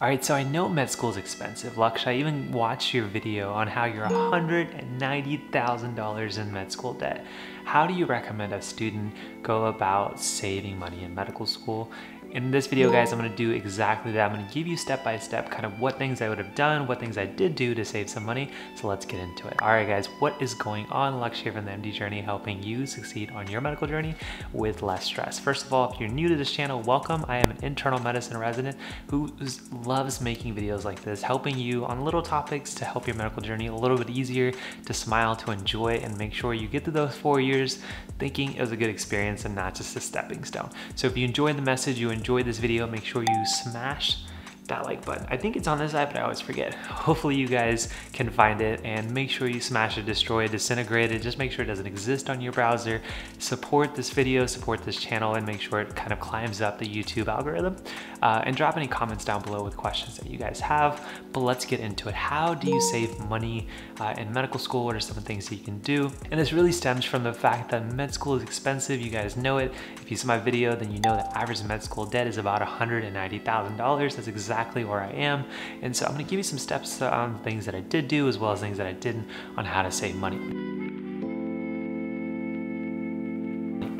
Alright, so I know med school is expensive. Lux, I even watched your video on how you're $190,000 in med school debt. How do you recommend a student go about saving money in medical school? In this video, guys, I'm going to do exactly that. I'm going to give you step-by-step kind of what things I would have done, what things I did do to save some money. So let's get into it. All right, guys, what is going on? Lux here from The MD Journey, helping you succeed on your medical journey with less stress. First of all, if you're new to this channel, welcome. I am an internal medicine resident who loves making videos like this, helping you on little topics to help your medical journey a little bit easier, to smile, to enjoy, and make sure you get to those 4 years thinking it was a good experience and not just a stepping stone. So if you enjoyed the message, you enjoyed this video, make sure you smash that like button. I think it's on this side, but I always forget. Hopefully you guys can find it, and make sure you smash it, destroy it, disintegrate it. Just make sure it doesn't exist on your browser. Support this video, support this channel, and make sure it kind of climbs up the YouTube algorithm. And drop any comments down below with questions that you guys have. But let's get into it. How do you save money in medical school? What are some things that you can do? And this really stems from the fact that med school is expensive. You guys know it. If you saw my video, then you know that average med school debt is about $190,000. That's exactly where I am. And so I'm going to give you some steps on things that I did do, as well as things that I didn't, on how to save money.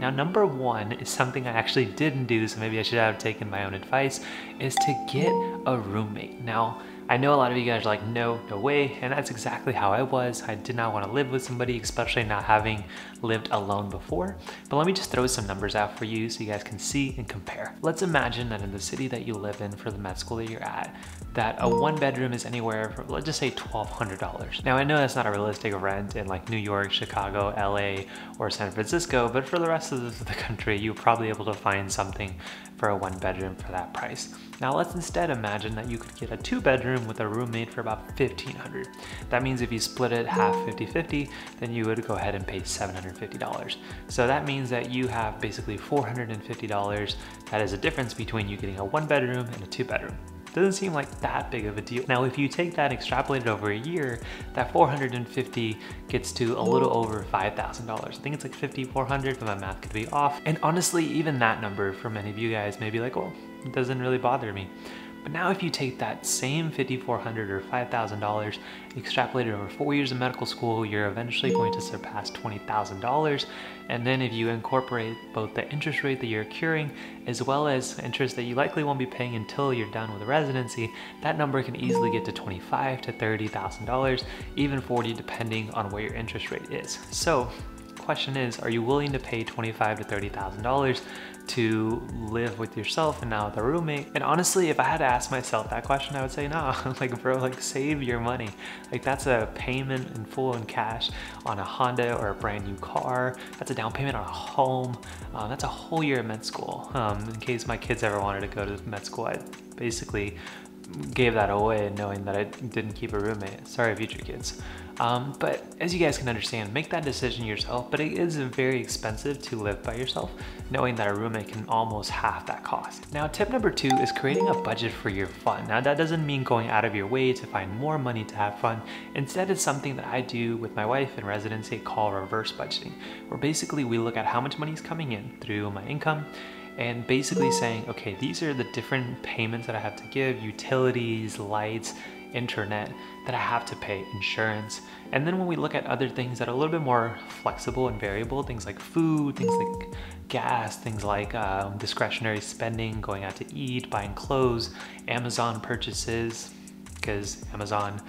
Now, number one is something I actually didn't do, so maybe I should have taken my own advice, is to get a roommate. Now, I know a lot of you guys are like, no, no way. And that's exactly how I was. I did not want to live with somebody, especially not having lived alone before. But let me just throw some numbers out for you so you guys can see and compare. Let's imagine that in the city that you live in for the med school that you're at, that a one bedroom is anywhere from, let's just say, $1,200. Now, I know that's not a realistic rent in like New York, Chicago, LA, or San Francisco, but for the rest of the country, you're probably able to find something for a one bedroom for that price. Now let's instead imagine that you could get a two bedroom with a roommate for about $1,500. That means if you split it half 50-50, then you would go ahead and pay $750. So that means that you have basically $450. That is a difference between you getting a one bedroom and a two bedroom. Doesn't seem like that big of a deal. Now, if you take that and extrapolate it over a year, that $450 gets to a little over $5,000. I think it's like $5,400, but my math could be off. And honestly, even that number for many of you guys may be like, well, it doesn't really bother me. But now if you take that same $5,400 or $5,000, extrapolate it over 4 years of medical school, you're eventually going to surpass $20,000. And then if you incorporate both the interest rate that you're accruing, as well as interest that you likely won't be paying until you're done with the residency, that number can easily get to $25,000 to $30,000, even $40,000, depending on where your interest rate is. So the question is, are you willing to pay $25,000 to $30,000 to live with yourself and now with a roommate? And honestly, if I had to ask myself that question, I would say, nah, like bro, like save your money. Like that's a payment in full in cash on a Honda or a brand new car. That's a down payment on a home. That's a whole year of med school. In case my kids ever wanted to go to med school, I basically gave that away knowing that I didn't keep a roommate. Sorry, future kids. But as you guys can understand, make that decision yourself, but it is very expensive to live by yourself, knowing that a roommate can almost half that cost. Now, tip number two is creating a budget for your fun. Now, that doesn't mean going out of your way to find more money to have fun. Instead, it's something that I do with my wife in residency called reverse budgeting, where basically we look at how much money is coming in through my income, and basically saying, okay, these are the different payments that I have to give, utilities, lights, internet, that I have to pay, insurance. And then when we look at other things that are a little bit more flexible and variable, things like food, things like gas, things like discretionary spending, going out to eat, buying clothes, Amazon purchases, because Amazon.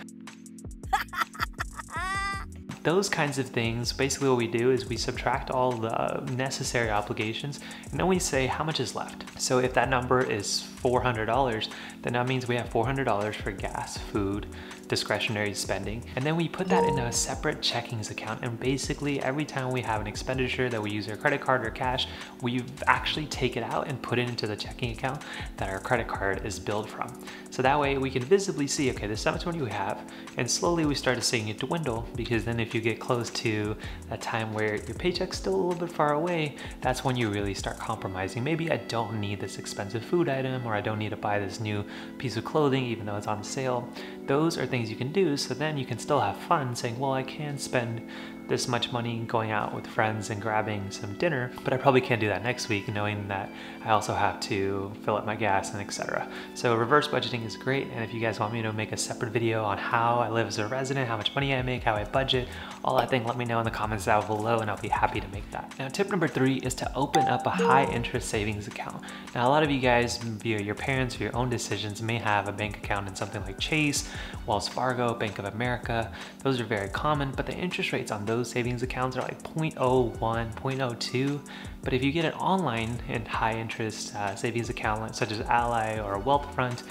Those kinds of things, basically what we do is we subtract all the necessary obligations, and then we say how much is left. So if that number is $400, then that means we have $400 for gas, food, discretionary spending. And then we put that in a separate checkings account, and basically every time we have an expenditure that we use our credit card or cash, we actually take it out and put it into the checking account that our credit card is billed from. So that way we can visibly see, okay, this is how much money we have, and slowly we started seeing it dwindle, because then if you get close to that time where your paycheck's still a little bit far away, that's when you really start compromising. Maybe I don't need this expensive food item, or I don't need to buy this new piece of clothing even though it's on sale. Those are things you can do, so then you can still have fun saying, well, I can spend this much money going out with friends and grabbing some dinner, but I probably can't do that next week knowing that I also have to fill up my gas and etc. So reverse budgeting is great, and if you guys want me to make a separate video on how I live as a resident, how much money I make, how I budget, all that thing, let me know in the comments down below and I'll be happy to make that. Now tip number 3 is to open up a high interest savings account. Now a lot of you guys via your parents or your own decisions may have a bank account in something like Chase, Wells Fargo, Bank of America. Those are very common, but the interest rates on those savings accounts are like 0.01, 0.02. But if you get an online and high interest savings account such as Ally or Wealthfront,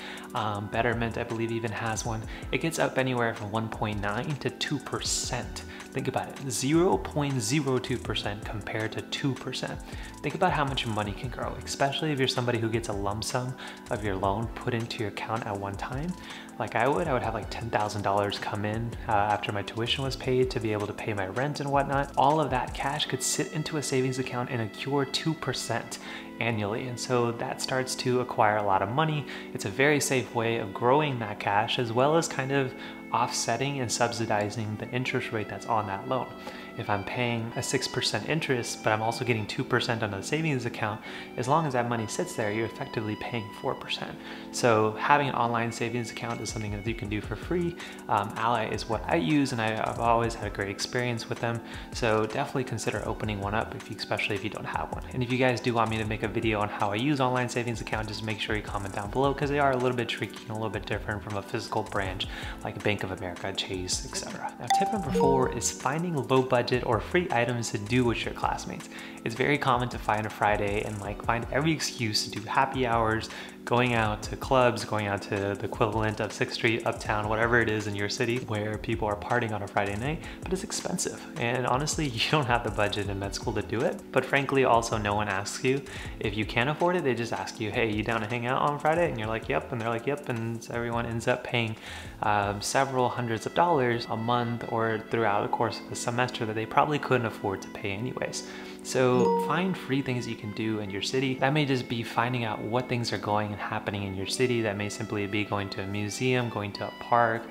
Betterment I believe even has one, it gets up anywhere from 1.9 to 2%. Think about it, 0.02% compared to 2%. Think about how much money can grow, especially if you're somebody who gets a lump sum of your loan put into your account at one time. Like I would have like $10,000 come in after my tuition was paid to be able to pay my rent and whatnot. All of that cash could sit into a savings account and accrue 2% annually. And so that starts to acquire a lot of money. It's a very safe way of growing that cash as well as kind of offsetting and subsidizing the interest rate that's on that loan. If I'm paying a 6% interest, but I'm also getting 2% on a savings account, as long as that money sits there, you're effectively paying 4%. So having an online savings account is something that you can do for free. Ally is what I use, and I've always had a great experience with them. So definitely consider opening one up, especially if you don't have one. And if you guys do want me to make a video on how I use online savings account, just make sure you comment down below because they are a little bit tricky and a little bit different from a physical branch like Bank of America, Chase, etc. Now tip number 4 is finding low budget or free items to do with your classmates. It's very common to find a Friday and like find every excuse to do happy hours, going out to clubs, going out to the equivalent of 6th Street, Uptown, whatever it is in your city where people are partying on a Friday night, but it's expensive. And honestly, you don't have the budget in med school to do it. But frankly, also no one asks you. If you can't afford it, they just ask you, hey, you down to hang out on Friday? And you're like, yep, and they're like, yep. And so everyone ends up paying several hundreds of dollars a month or throughout the course of the semester that they probably couldn't afford to pay anyways. So find free things you can do in your city. That may just be finding out what things are going and happening in your city. That may simply be going to a museum, going to a park.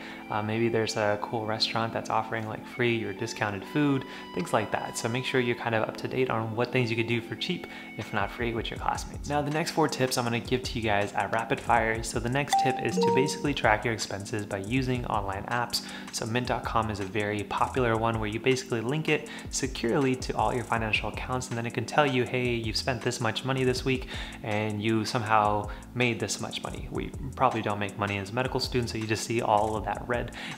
Maybe there's a cool restaurant that's offering like free or discounted food, things like that. So make sure you're kind of up to date on what things you could do for cheap, if not free, with your classmates. Now the next 4 tips I'm gonna give to you guys at rapid fire. So the next tip is to basically track your expenses by using online apps. So Mint.com is a very popular one where you basically link it securely to all your financial accounts, and then it can tell you, hey, you've spent this much money this week and you somehow made this much money. We probably don't make money as medical students, so you just see all of that red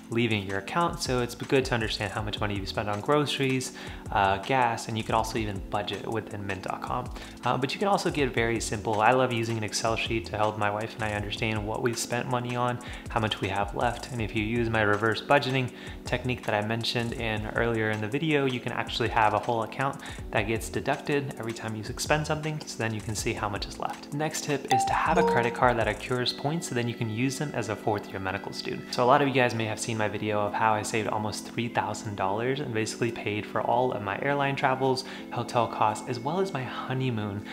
leaving your account. So it's good to understand how much money you spend on groceries, gas, and you can also even budget within Mint.com. But you can also get very simple. I love using an Excel sheet to help my wife and I understand what we've spent money on, how much we have left. And if you use my reverse budgeting technique that I mentioned earlier in the video, you can actually have a whole account that gets deducted every time you spend something, so then you can see how much is left. Next tip is to have a credit card that accrues points so then you can use them as a 4th year medical student. So a lot of you guys may have seen my video of how I saved almost $3,000 and basically paid for all of my airline travels, hotel costs, as well as my honeymoon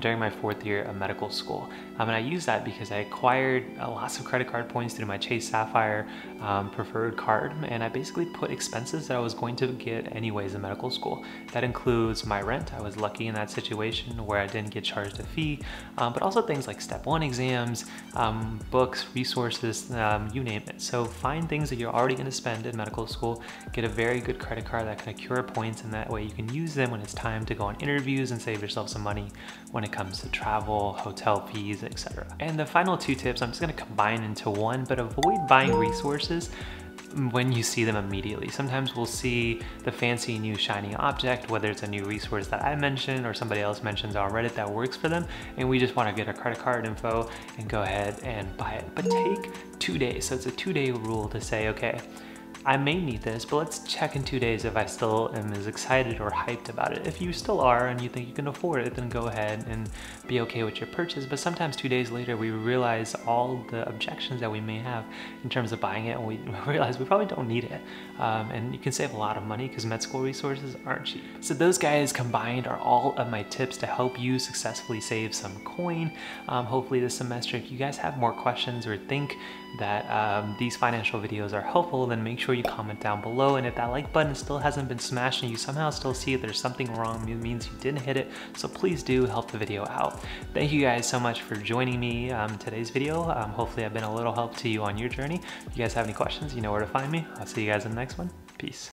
during my 4th year of medical school. And I use that because I acquired lots of credit card points through my Chase Sapphire preferred card, and I basically put expenses that I was going to get anyways in medical school. That includes my rent. I was lucky in that situation where I didn't get charged a fee, but also things like Step 1 exams, books, resources, you name it. So find things that you're already going to spend in medical school, get a very good credit card that can accrue points, and that way you can use them when it's time to go on interviews and save yourself some money when it comes to travel, hotel fees, etc. And the final 2 tips I'm just going to combine into one, but avoid buying resources when you see them immediately. Sometimes we'll see the fancy new shiny object, whether it's a new resource that I mentioned or somebody else mentions on Reddit that works for them, and we just want to get our credit card info and go ahead and buy it. But take 2 days. So it's a 2-day rule to say, okay, I may need this, but let's check in 2 days if I still am as excited or hyped about it. If you still are and you think you can afford it, then go ahead and be okay with your purchase. But sometimes 2 days later, we realize all the objections that we may have in terms of buying it, and we realize we probably don't need it. And you can save a lot of money because med school resources aren't cheap. So those guys combined are all of my tips to help you successfully save some coin, hopefully this semester. If you guys have more questions or think that these financial videos are helpful, then make sure sure you comment down below. And if that like button still hasn't been smashed and you somehow still see there's something wrong, it means you didn't hit it. So please do help the video out. Thank you guys so much for joining me today's video. Hopefully I've been a little help to you on your journey. If you guys have any questions, you know where to find me. I'll see you guys in the next one. Peace.